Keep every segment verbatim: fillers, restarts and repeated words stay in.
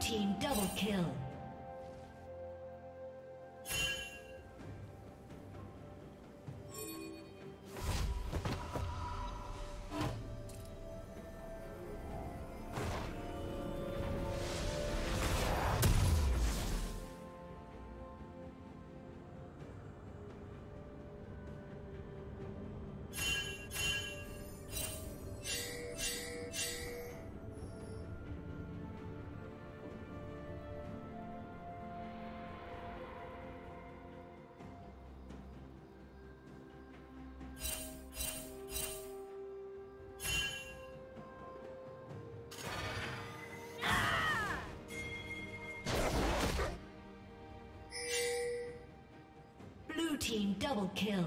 Team double kill. Team double kill.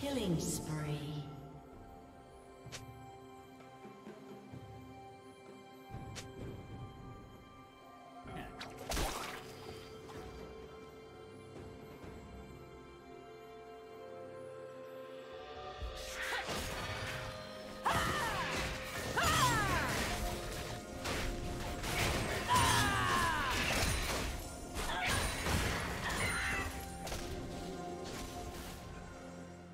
Killing spree.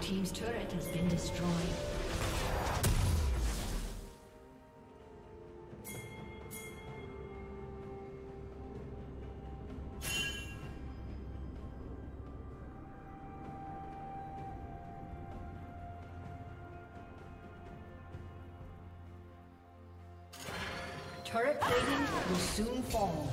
Team's turret has been destroyed. Turret plating will soon fall.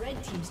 Red team's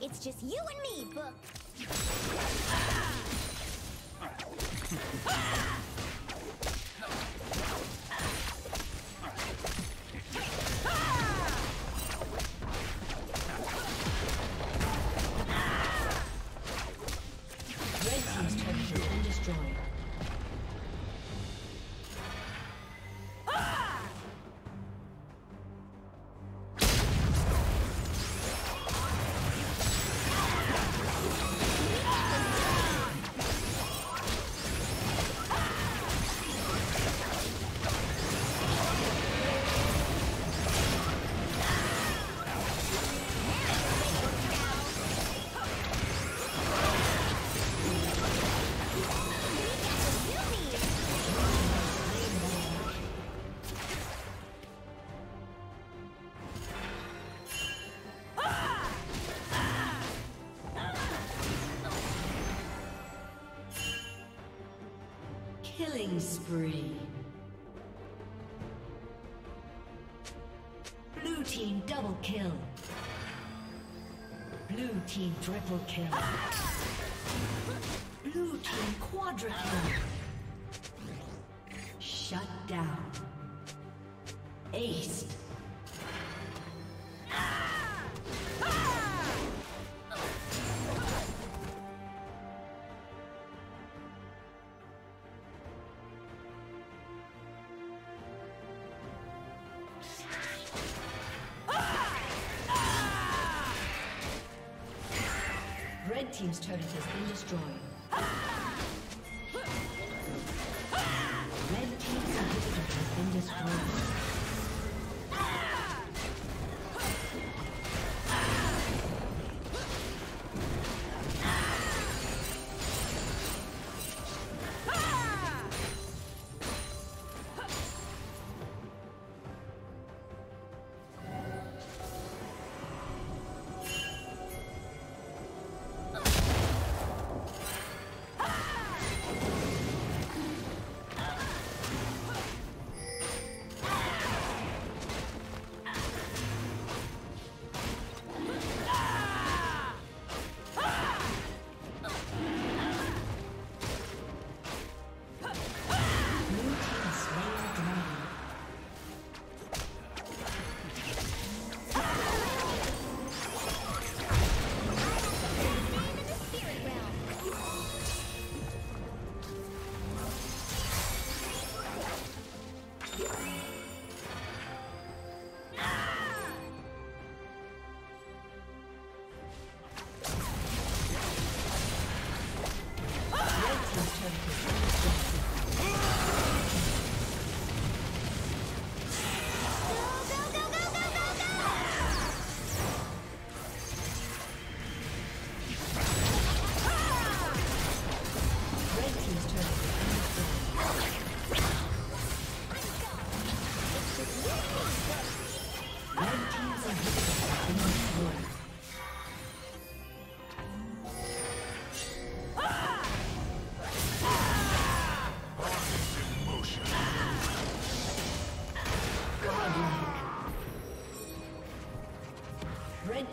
It's just you and me, Book. Killing spree. Blue team double kill. Blue team triple kill. Blue team quadra kill. Shut down. Ace. You Red team's turret has been destroyed. Red team's inhibitor has been destroyed. Red team's turret has been destroyed.